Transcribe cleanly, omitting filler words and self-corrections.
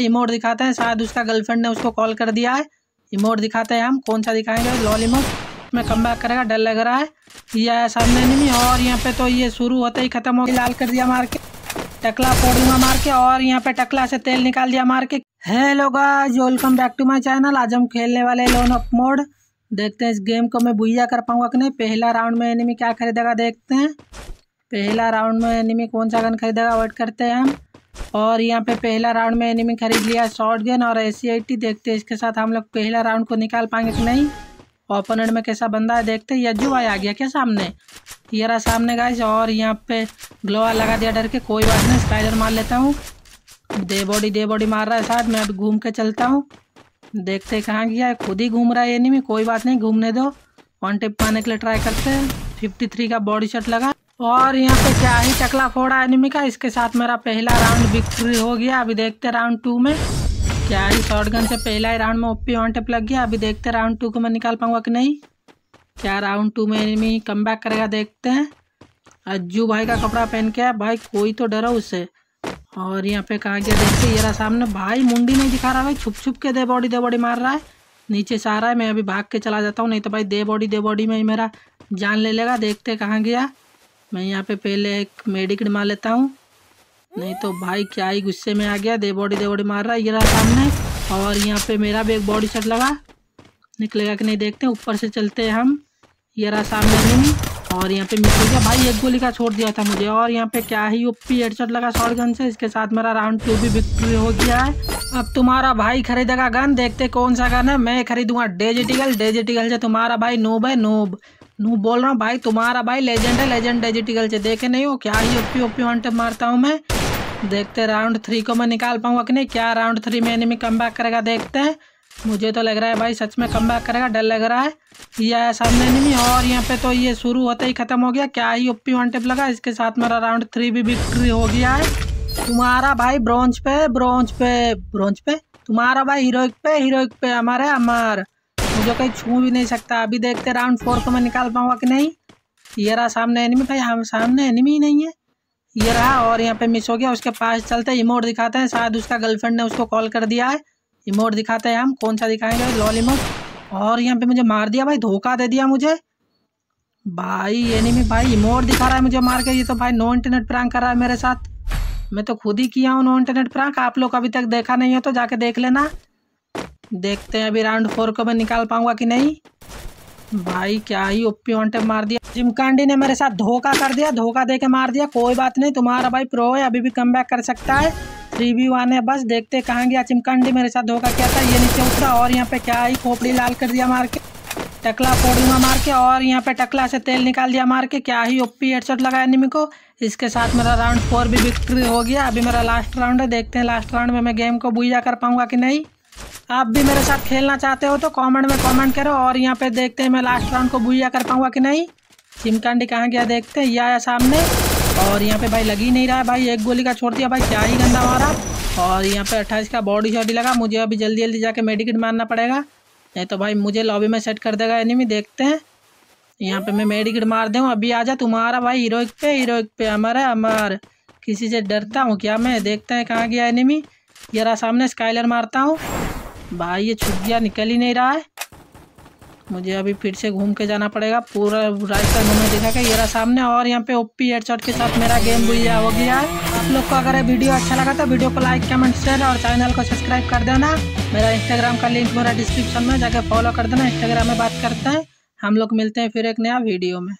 Emote दिखाते हैं, शायद उसका गर्लफ्रेंड ने उसको कॉल कर दिया है। इमोट दिखाते हैं हम, कौन सा दिखाएंगे? लॉल इमोट में कम बैक करेगा, डर लग रहा है। यह सामने नहीं, और यहाँ पे तो ये शुरू होते ही खत्म हो गया। लाल कर दिया मार के, टकला फोड़ दूंगा मार के, और यहाँ पे टकला से तेल निकाल दिया मार के। Hello guys, welcome back to my channel. आज हम खेलने वाले लोन ऑफ मोड। देखते हैं इस गेम को मैं बुइया कर पाऊंगा कि नहीं। पहला राउंड में एनिमी क्या खरीदेगा देखते हैं। पहला राउंड में एनिमी कौन सा गन खरीदेगा, वेट करते हैं हम। और यहाँ पे पहला राउंड में एनिमी खरीद लिया शॉर्ट गन और AC-80। देखते हैं इसके साथ हम लोग पहला राउंड को निकाल पाएंगे कि नहीं। ओपोनेंट में कैसा बंदा है देखते हैं। यज्जू भाई आ गया क्या सामने? ये रहा सामने गाइस, और यहाँ पे ग्लोवा लगा दिया डर के। कोई बात नहीं, स्पाइडर मार लेता हूँ। दे बॉडी मार रहा है साथ, मैं अभी घूम के चलता हूँ। देखते कहाँ गया, खुद ही घूम रहा है एनिमी। कोई बात नहीं, घूमने दो। वन टिप पाने के लिए ट्राई करते हैं। 53 का बॉडी शॉट लगा, और यहाँ पे क्या ही टकला फोड़ा एनिमी का। इसके साथ मेरा पहला राउंड विक्ट्री हो गया। अभी देखते राउंड 2 में क्या ही शॉटगन से पहला ही राउंड में ओपी ऑन टेप लग गया। अभी देखते राउंड 2 को मैं निकाल पाऊंगा कि नहीं। क्या राउंड 2 में एनिमी कमबैक करेगा देखते हैं। अज्जू भाई का कपड़ा पहन के भाई, कोई तो डरा उससे। और यहाँ पे कहाँ गया देखते, ये रहा सामने भाई। मुंडी नहीं दिखा रहा भाई, छुप छुप के दे बॉडी मार रहा है। नीचे से आ रहा है, मैं अभी भाग के चला जाता हूँ, नहीं तो भाई दे बॉडी में ही मेरा जान ले लेगा। देखते कहाँ गया, मैं यहाँ पे पहले एक मेडिकेट मार लेता हूँ, नहीं तो भाई क्या ही गुस्से में आ गया। दे बॉडी मार रहा है, ये रहा सामने। और यहाँ पे मेरा भी एक बॉडी शॉट लगा, निकलेगा कि नहीं देखते हैं। ऊपर से चलते हैं हम, ये रहा सामने में। और यहाँ पे मिल गया भाई, एक गोली का छोड़ दिया था मुझे। और यहाँ पे क्या ही ओपी हेडशॉट लगा शॉटगन से। इसके साथ मेरा राउंड 2 भी विक्ट्री हो गया है। अब तुम्हारा भाई खरीदेगा गन, देखते कौन सा गन है। मैं खरीदूंगा डेजिटिकल से। तुम्हारा भाई नूब बोल रहा हूँ भाई, तुम्हारा भाई लेजेंड है। लेजेंड डेजिटिकल से देखे नहीं हो, क्या ही ओपी वन टेप मारता हूँ मैं। देखते राउंड 3 को मैं निकाल पाऊंगा कि नहीं। क्या राउंड 3 में एनिमी कमबैक करेगा देखते हैं। मुझे तो लग रहा है भाई सच में कमबैक करेगा, डर लग रहा है। यह सामने एनिमी, और यहाँ पे तो ये शुरू होते ही खत्म हो गया। क्या ही ओपी वन टेप लगा। इसके साथ मेरा राउंड 3 भी विक्ट्री हो गया है। तुम्हारा भाई ब्रॉन्ज पे, तुम्हारा भाई हीरोइक पे अमर मुझे कहीं छू भी नहीं सकता। अभी देखते राउंड 4 को मैं निकाल पाऊंगा कि नहीं। ये रहा सामने एनिमी भाई, हम सामने एनिमी ही नहीं है। ये रहा, और यहाँ पे मिस हो गया। उसके पास चलते हैं, इमोट दिखाते हैं, शायद उसका गर्लफ्रेंड ने उसको कॉल कर दिया है। इमोट दिखाते हैं हम, कौन सा दिखाएंगे? Lol emote. और यहाँ पे मुझे मार दिया भाई, धोखा दे दिया मुझे भाई एनिमी भाई। इमोट दिखा रहा है मुझे मार के, ये तो भाई नो इंटरनेट प्रैंक कर रहा है मेरे साथ। मैं तो खुद ही किया हूँ नो इंटरनेट प्रैंक, आप लोग अभी तक देखा नहीं हो तो जाके देख लेना। देखते हैं अभी राउंड 4 को मैं निकाल पाऊंगा कि नहीं। भाई क्या ही ओपी वन टेप मार दिया। जिमकांडी ने मेरे साथ धोखा कर दिया, धोखा देके मार दिया। कोई बात नहीं, तुम्हारा भाई प्रो है, अभी भी कमबैक कर सकता है। 3v1 है बस। देखते कहाँ गया जिमकांडी, मेरे साथ धोखा किया था। ये नीचे उतरा, और यहाँ पे क्या ही खोपड़ी लाल कर दिया मार के, टकला फोड़ दूंगा मार के। और यहाँ पे टकला से तेल निकाल दिया मार के। क्या ही ओपी हेडशॉट लगाया एनिमी को। इसके साथ मेरा राउंड 4 भी विक्ट्री हो गया। अभी मेरा लास्ट राउंड है, देखते हैं लास्ट राउंड में मैं गेम को बुइया कर पाऊंगा कि नहीं। आप भी मेरे साथ खेलना चाहते हो तो कमेंट करो। और यहाँ पे देखते हैं मैं लास्ट राउंड को बुइया कर पाऊंगा कि नहीं। चिमकांडी कहाँ गया देखते हैं, ये आया सामने। और यहाँ पे भाई लगी नहीं रहा है भाई, एक गोली का छोड़ दिया भाई, क्या ही गंदा मारा। और यहाँ पे 28 का बॉडी शॉट लगा। मुझे अभी जल्दी जाके मेडिकेट मारना पड़ेगा, नहीं तो भाई मुझे लॉबी में सेट कर देगा एनिमी। देखते हैं यहाँ पे मैं मेडिकेट मार दूँ। अभी आ जा, तुम्हारा भाई हीरोइक पे अमर। किसी से डरता हूँ क्या मैं? देखते हैं कहाँ गया एनिमी, ये रहा सामने। स्काइलर मारता हूँ भाई, ये छुप गया, निकल ही नहीं रहा है। मुझे अभी फिर से घूम के जाना पड़ेगा, पूरा रास्ता घूमने दिखा के। ये रहा सामने, और यहाँ पे ओपी हेडशॉट के साथ मेरा गेम बुइया हो गया है। आप लोग को अगर ये वीडियो अच्छा लगा तो वीडियो को लाइक, कमेंट, शेयर और चैनल को सब्सक्राइब कर देना। मेरा इंस्टाग्राम का लिंक मेरा डिस्क्रिप्शन में, जाके फॉलो कर देना। इंस्टाग्राम में बात करते हैं हम लोग, मिलते हैं फिर एक नया वीडियो में।